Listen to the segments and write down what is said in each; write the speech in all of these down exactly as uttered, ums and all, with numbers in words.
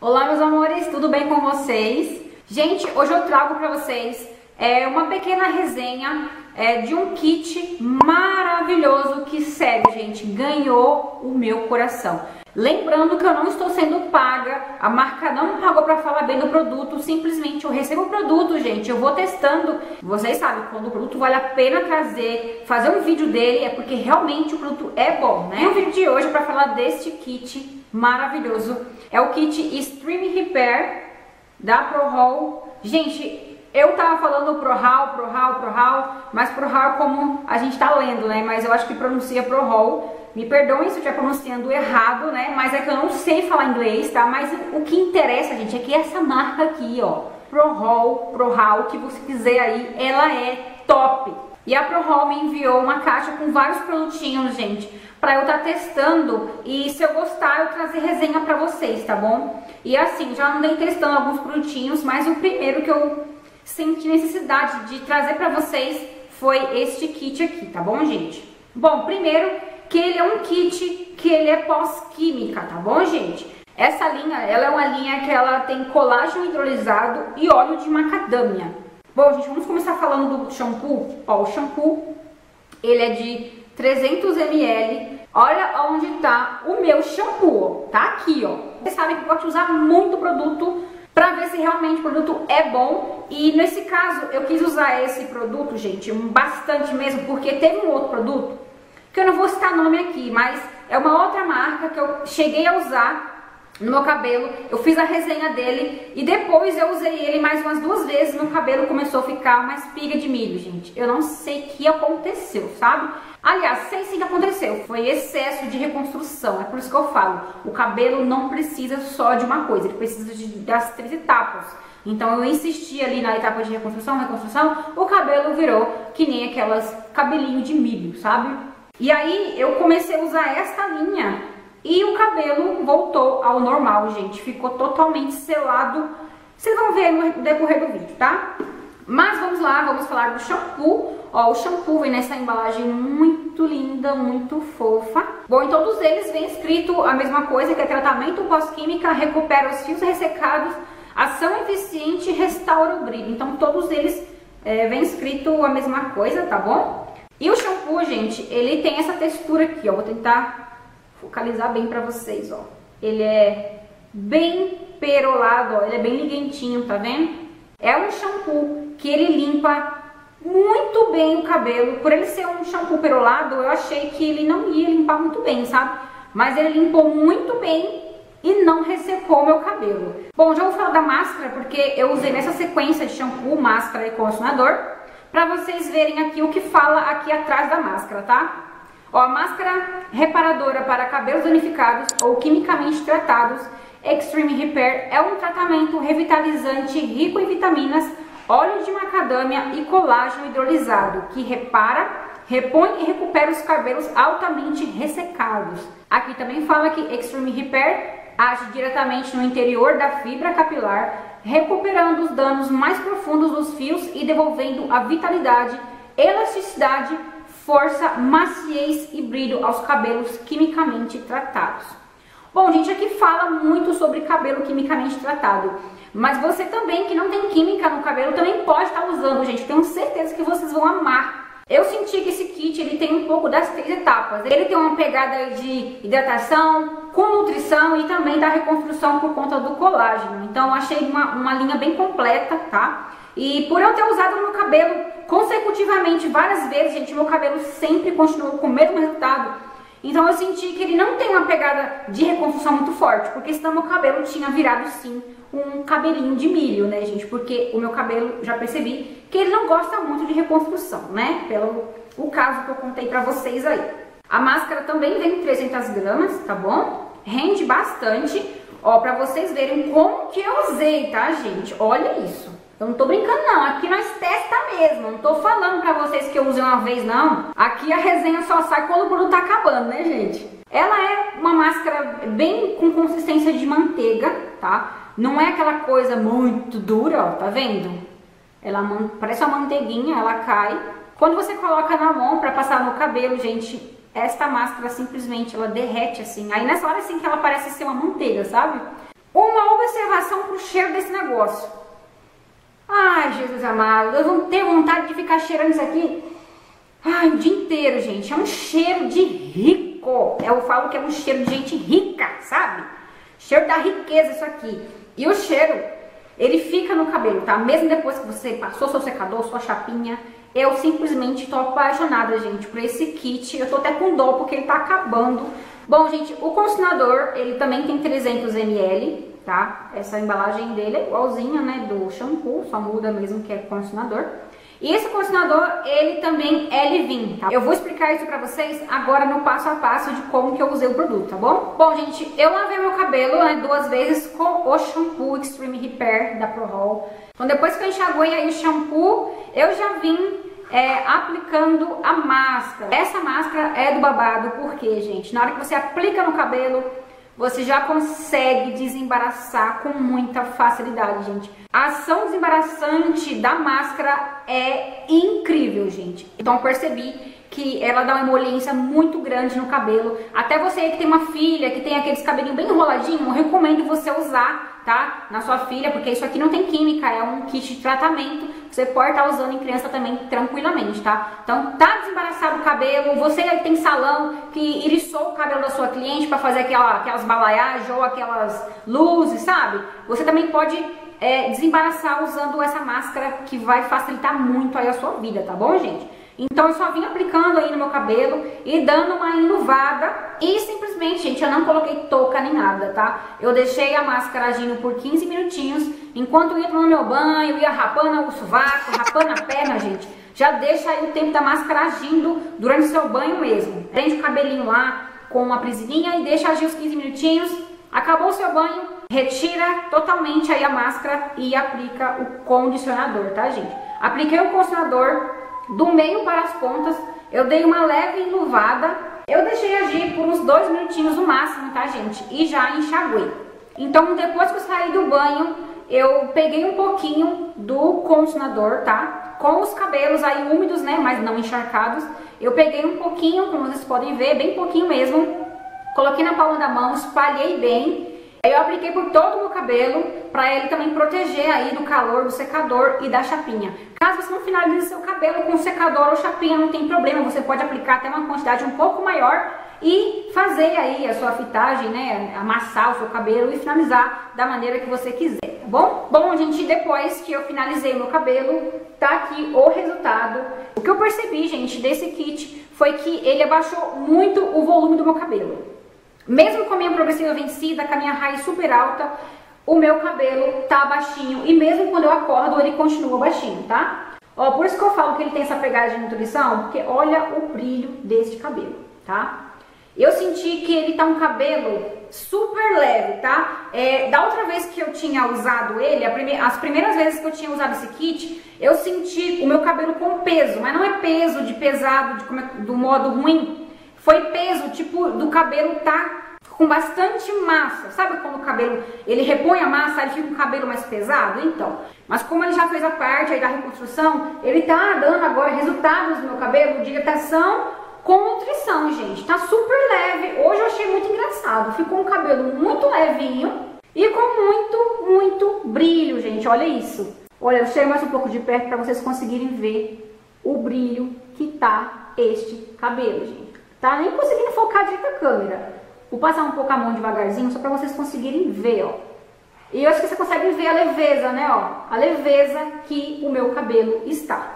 Olá meus amores, tudo bem com vocês? Gente, hoje eu trago pra vocês é, uma pequena resenha é, de um kit maravilhoso que, sério gente, ganhou o meu coração. Lembrando que eu não estou sendo paga, a marca não pagou pra falar bem do produto, simplesmente eu recebo o produto, gente, eu vou testando. Vocês sabem, quando o produto vale a pena trazer, fazer um vídeo dele, é porque realmente o produto é bom, né? E o vídeo de hoje é pra falar deste kit maravilhoso, é o kit Extreme Repair da ProHall. Gente, eu tava falando ProHall, ProHall, ProHall, mas ProHall é como a gente tá lendo, né? Mas eu acho que pronuncia ProHall. Me perdoem se eu estiver pronunciando errado, né? Mas é que eu não sei falar inglês, tá? Mas o que interessa, gente, é que essa marca aqui, ó, ProHall, ProHall, o que você quiser aí, ela é top. E a ProHall me enviou uma caixa com vários produtinhos, gente, pra eu estar testando e se eu gostar eu trazer resenha pra vocês, tá bom? E assim, já andei testando alguns produtinhos, mas o primeiro que eu senti necessidade de trazer pra vocês foi este kit aqui, tá bom, gente? Bom, primeiro que ele é um kit que ele é pós-química, tá bom, gente? Essa linha, ela é uma linha que ela tem colágeno hidrolisado e óleo de macadâmia. Bom, gente, vamos começar falando do shampoo. Ó, o shampoo, ele é de trezentos mililitros. Olha onde tá o meu shampoo, ó. Tá aqui, ó. Vocês sabem que pode usar muito produto pra ver se realmente o produto é bom. E nesse caso, eu quis usar esse produto, gente, bastante mesmo, porque teve um outro produto que eu não vou citar nome aqui, mas é uma outra marca que eu cheguei a usar no meu cabelo, eu fiz a resenha dele e depois eu usei ele mais umas duas vezes, meu cabelo começou a ficar uma espiga de milho, gente. Eu não sei o que aconteceu, sabe? Aliás, sei sim o que aconteceu, foi excesso de reconstrução, é por isso que eu falo, o cabelo não precisa só de uma coisa, ele precisa de, das três etapas. Então eu insisti ali na etapa de reconstrução, reconstrução, o cabelo virou que nem aquelas cabelinho de milho, sabe? E aí eu comecei a usar esta linha e o cabelo voltou ao normal, gente. Ficou totalmente selado. Vocês vão ver no decorrer do vídeo, tá? Mas vamos lá, vamos falar do shampoo. Ó, o shampoo vem nessa embalagem muito linda, muito fofa. Bom, em todos eles vem escrito a mesma coisa, que é tratamento pós-química, recupera os fios ressecados, ação eficiente, restaura o brilho. Então todos eles é, vem escrito a mesma coisa, tá bom? E o shampoo, gente, ele tem essa textura aqui, ó. Vou tentar focalizar bem pra vocês, ó. Ele é bem perolado, ó. Ele é bem liguentinho, tá vendo? É um shampoo que ele limpa muito bem o cabelo. Por ele ser um shampoo perolado, eu achei que ele não ia limpar muito bem, sabe? Mas ele limpou muito bem e não ressecou meu cabelo. Bom, já vou falar da máscara, porque eu usei nessa sequência de shampoo, máscara e condicionador, pra vocês verem aqui o que fala aqui atrás da máscara, tá? Ó, a máscara reparadora para cabelos danificados ou quimicamente tratados, Extreme Repair, é um tratamento revitalizante rico em vitaminas, óleo de macadâmia e colágeno hidrolisado, que repara, repõe e recupera os cabelos altamente ressecados. Aqui também fala que Extreme Repair age diretamente no interior da fibra capilar, recuperando os danos mais profundos dos fios e devolvendo a vitalidade, elasticidade, força, maciez e brilho aos cabelos quimicamente tratados. Bom, gente, aqui fala muito sobre cabelo quimicamente tratado, mas você também que não tem química no cabelo também pode estar usando, gente. Tenho certeza que vocês vão amar. Eu senti que esse kit ele tem um pouco das três etapas. Ele tem uma pegada de hidratação, com nutrição e também da reconstrução por conta do colágeno. Então achei uma, uma linha bem completa, tá? E por eu ter usado meu cabelo consecutivamente várias vezes, gente, meu cabelo sempre continuou com o mesmo resultado. Então eu senti que ele não tem uma pegada de reconstrução muito forte, porque senão meu cabelo tinha virado sim um cabelinho de milho, né, gente? Porque o meu cabelo, já percebi, que ele não gosta muito de reconstrução, né? Pelo o caso que eu contei pra vocês aí. A máscara também vem trezentas gramas, tá bom? Rende bastante, ó, pra vocês verem como que eu usei, tá, gente? Olha isso. Eu não tô brincando, não. Aqui nós testa mesmo. Não tô falando pra vocês que eu usei uma vez, não. Aqui a resenha só sai quando o produto tá acabando, né, gente? Ela é uma máscara bem com consistência de manteiga, tá? Não é aquela coisa muito dura, ó, tá vendo? Ela parece uma manteiguinha, ela cai. Quando você coloca na mão pra passar no cabelo, gente, esta máscara simplesmente, ela derrete assim. Aí nessa hora, assim, que ela parece ser uma manteiga, sabe? Uma relação pro cheiro desse negócio. Ai, Jesus amado, eu não tenho vontade de ficar cheirando isso aqui. Ai, o dia inteiro, gente. É um cheiro de rico. Eu falo que é um cheiro de gente rica, sabe? Cheiro da riqueza isso aqui. E o cheiro, ele fica no cabelo, tá? Mesmo depois que você passou seu secador, sua chapinha. Eu simplesmente tô apaixonada, gente, por esse kit. Eu tô até com dó porque ele tá acabando. Bom, gente, o condicionador, ele também tem trezentos mililitros, tá? Essa embalagem dele é igualzinha, né, do shampoo. Só muda mesmo que é condicionador. E esse condicionador, ele também é leave-in, tá? Eu vou explicar isso pra vocês agora no passo a passo de como que eu usei o produto, tá bom? Bom, gente, eu lavei meu cabelo, né, duas vezes com o shampoo Extreme Repair da ProHall. Então, depois que eu enxaguei aí o shampoo, eu já vim é, aplicando a máscara. Essa máscara é do babado, porque, gente, na hora que você aplica no cabelo, você já consegue desembaraçar com muita facilidade, gente. A ação desembaraçante da máscara é incrível, gente. Então eu percebi que ela dá uma emoliência muito grande no cabelo. Até você que tem uma filha, que tem aqueles cabelinhos bem enroladinhos, eu recomendo você usar, tá? Na sua filha, porque isso aqui não tem química, é um kit de tratamento. Você pode estar usando em criança também tranquilamente, tá? Então, tá desembaraçado o cabelo. Você que tem salão, que iriçou o cabelo da sua cliente para fazer aquela, aquelas balaiagens ou aquelas luzes, sabe? Você também pode é, desembaraçar usando essa máscara, que vai facilitar muito aí a sua vida, tá bom, gente? Então, eu só vim aplicando aí no meu cabelo e dando uma enluvada. E simplesmente, gente, eu não coloquei touca nem nada, tá? Eu deixei a máscara agindo por quinze minutinhos. Enquanto eu ia tomando meu banho, ia rapando o sovaco, rapando a perna, gente. Já deixa aí o tempo da máscara agindo durante o seu banho mesmo. Prende o cabelinho lá com uma presilhinha e deixa agir os quinze minutinhos. Acabou o seu banho, retira totalmente aí a máscara e aplica o condicionador, tá, gente? Apliquei o condicionador do meio para as pontas, eu dei uma leve enluvada. Eu deixei agir por uns dois minutinhos no máximo, tá, gente? E já enxaguei. Então, depois que eu saí do banho, eu peguei um pouquinho do condicionador, tá? Com os cabelos aí úmidos, né? Mas não encharcados. Eu peguei um pouquinho, como vocês podem ver, bem pouquinho mesmo. Coloquei na palma da mão, espalhei bem. Eu apliquei por todo o meu cabelo, pra ele também proteger aí do calor do secador e da chapinha. Caso você não finalize seu cabelo com secador ou chapinha, não tem problema, você pode aplicar até uma quantidade um pouco maior e fazer aí a sua fitagem, né, amassar o seu cabelo e finalizar da maneira que você quiser, tá bom? Bom, gente, depois que eu finalizei meu cabelo, tá aqui o resultado. O que eu percebi, gente, desse kit foi que ele abaixou muito o volume do meu cabelo. Mesmo com a minha progressiva vencida, com a minha raiz super alta, o meu cabelo tá baixinho. E mesmo quando eu acordo, ele continua baixinho, tá? Ó, por isso que eu falo que ele tem essa pegada de nutrição, porque olha o brilho desse cabelo, tá? Eu senti que ele tá um cabelo super leve, tá? É, da outra vez que eu tinha usado ele, a prime... as primeiras vezes que eu tinha usado esse kit, eu senti o meu cabelo com peso. Mas não é peso de pesado, de... do modo ruim. Foi peso, tipo, do cabelo tá com bastante massa. Sabe quando o cabelo, ele repõe a massa, ele fica um cabelo mais pesado? Então. Mas como ele já fez a parte aí da reconstrução, ele tá dando agora resultados no meu cabelo de hidratação com nutrição, gente. Tá super leve. Hoje eu achei muito engraçado. Ficou um cabelo muito levinho e com muito, muito brilho, gente. Olha isso. Olha, eu chego mais um pouco de perto pra vocês conseguirem ver o brilho que tá este cabelo, gente. Tá nem conseguindo focar direito a câmera. Vou passar um pouco a mão devagarzinho, só pra vocês conseguirem ver, ó. E eu acho que vocês conseguem ver a leveza, né, ó. A leveza que o meu cabelo está.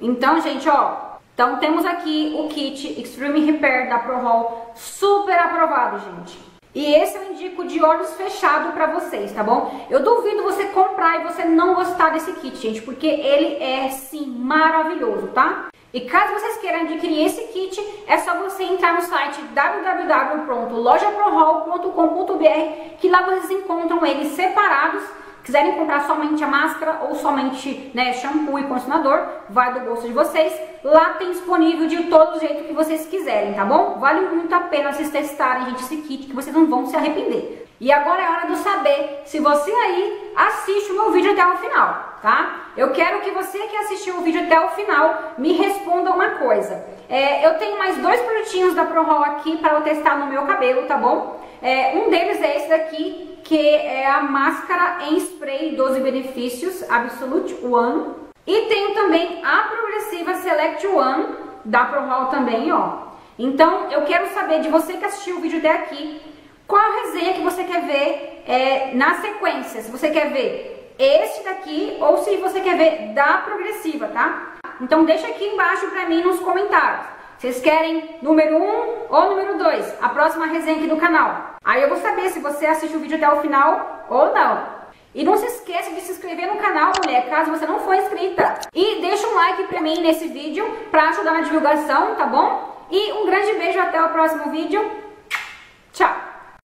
Então, gente, ó. Então, temos aqui o kit Extreme Repair da ProHall. Super aprovado, gente. E esse eu indico de olhos fechados pra vocês, tá bom? Eu duvido você comprar e você não gostar desse kit, gente, porque ele é, sim, maravilhoso, tá? E caso vocês queiram adquirir esse kit, é só você entrar no site w w w ponto loja prohall ponto com ponto b r, que lá vocês encontram eles separados. Quiserem comprar somente a máscara ou somente, né, shampoo e condicionador, vai do gosto de vocês. Lá tem disponível de todo jeito que vocês quiserem, tá bom? Vale muito a pena vocês testarem, gente, esse kit, que vocês não vão se arrepender. E agora é hora de eu saber se você aí assiste o meu vídeo até o final, tá? Eu quero que você que assistiu o vídeo até o final me responda uma coisa. É, eu tenho mais dois produtinhos da ProHall aqui para eu testar no meu cabelo, tá bom? É, um deles é esse daqui, que é a máscara em spray doze benefícios, Absolute One. E tenho também a progressiva Select One, da ProHall também, ó. Então, eu quero saber de você que assistiu o vídeo até aqui, qual a resenha que você quer ver é, na sequência. Se você quer ver este daqui ou se você quer ver da progressiva, tá? Então deixa aqui embaixo pra mim nos comentários. Vocês querem número um ou número dois? A próxima resenha aqui do canal. Aí eu vou saber se você assiste o vídeo até o final ou não. E não se esqueça de se inscrever no canal, mulher, caso você não for inscrita. E deixa um like pra mim nesse vídeo pra ajudar na divulgação, tá bom? E um grande beijo até o próximo vídeo. Tchau!